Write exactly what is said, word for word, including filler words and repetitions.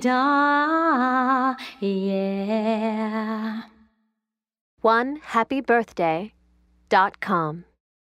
Vedha, yeah. one happy birthday dot com